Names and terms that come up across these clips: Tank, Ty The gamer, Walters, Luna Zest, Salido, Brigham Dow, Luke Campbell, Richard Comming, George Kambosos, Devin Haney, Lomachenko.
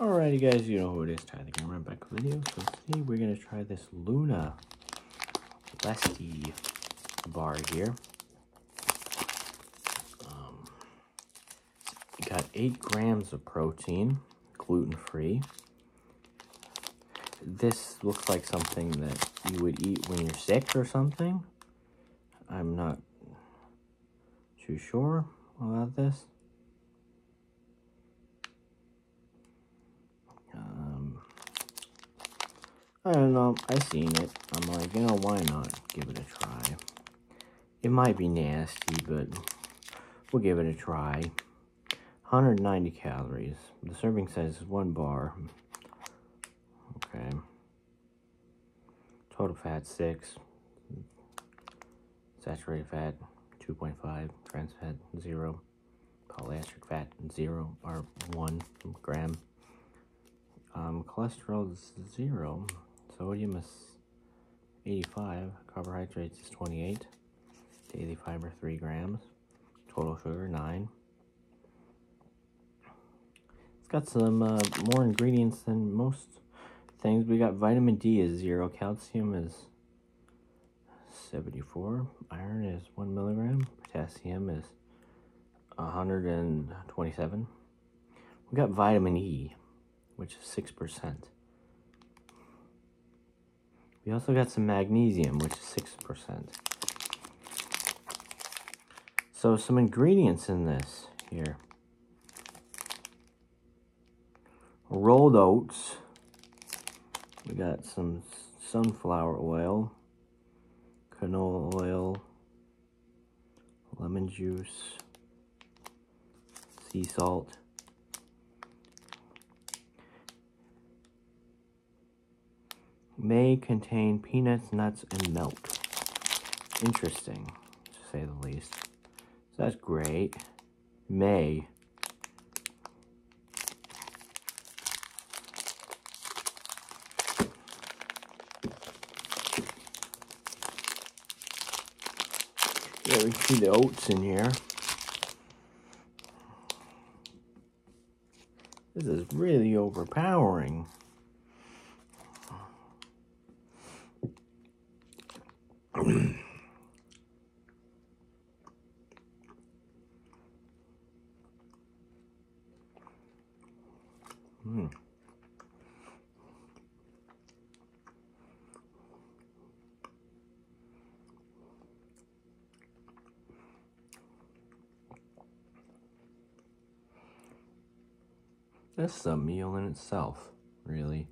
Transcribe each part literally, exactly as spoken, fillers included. Alrighty guys, you know who it is, Tyler the Gamer, back with a video. So today we're going to try this Luna Zest bar here. Um, it got eight grams of protein, gluten-free. This looks like something that you would eat when you're sick or something. I'm not too sure about this. I don't know, I seen it, I'm like, you know, why not give it a try? It might be nasty, but we'll give it a try. one hundred ninety calories. The serving size is one bar. Okay. Total fat, six. Saturated fat, two point five. Trans fat, zero. Polyester fat, zero, or one gram. Um, cholesterol is zero. Sodium is eighty-five, carbohydrates is twenty-eight, daily fiber three grams, total sugar nine. It's got some uh, more ingredients than most things. We got vitamin D is zero, calcium is seventy-four, iron is one milligram, potassium is one hundred twenty-seven. We got vitamin E, which is six percent. We also got some magnesium, which is six percent. So some ingredients in this here. Rolled oats. We got some sunflower oil, canola oil, lemon juice, sea salt, may contain peanuts, nuts, and milk. Interesting, to say the least. So that's great. May. Yeah, we can see the oats in here. This is really overpowering. Hmm. That's a meal in itself, really.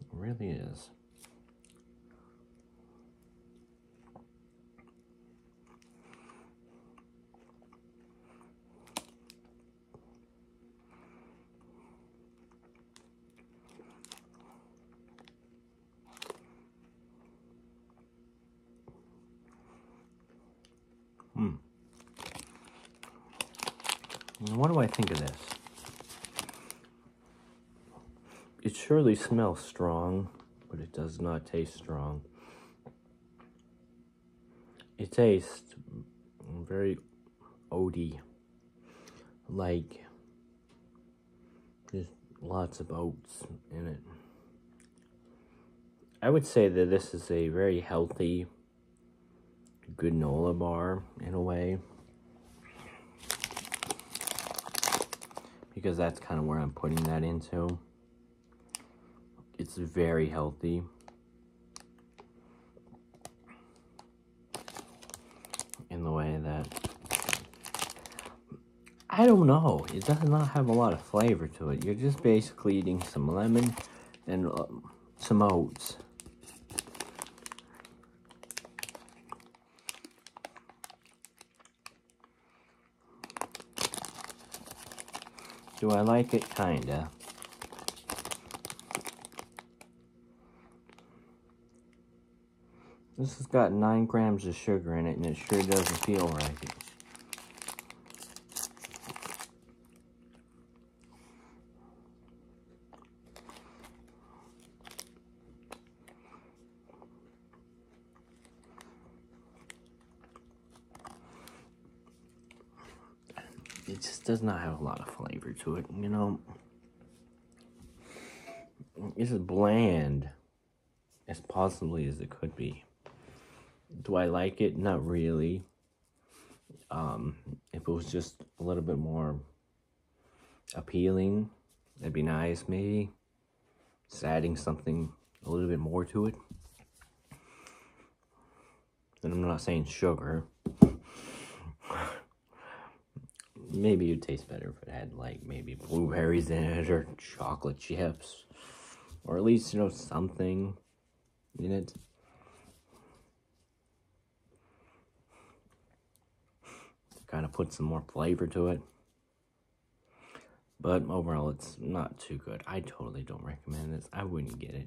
It really is. Hmm. What do I think of this? It surely smells strong, but it does not taste strong. It tastes very oaty, like there's lots of oats in it. I would say that this is a very healthy granola bar in a way, because that's kind of where I'm putting that into. It's very healthy, in the way that, I don't know, it does not have a lot of flavor to it. You're just basically eating some lemon and uh, some oats. Do I like it? Kinda. This has got nine grams of sugar in it, and it sure doesn't feel like it. it just does not have a lot of flavor to it, you know. It's as bland as possibly as it could be. Do I like it? Not really. Um, if it was just a little bit more appealing, that'd be nice, maybe. Just adding something a little bit more to it. And I'm not saying sugar. Maybe it would taste better if it had, like, maybe blueberries in it or chocolate chips. Or at least, you know, something in it. Kind of put some more flavor to it. But overall, it's not too good. I totally don't recommend this. I wouldn't get it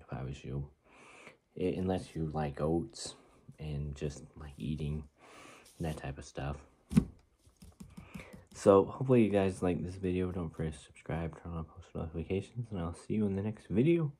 if I was you. It, unless you like oats and just like eating that type of stuff. So, hopefully you guys like this video. Don't forget to subscribe, turn on post notifications, and I'll see you in the next video.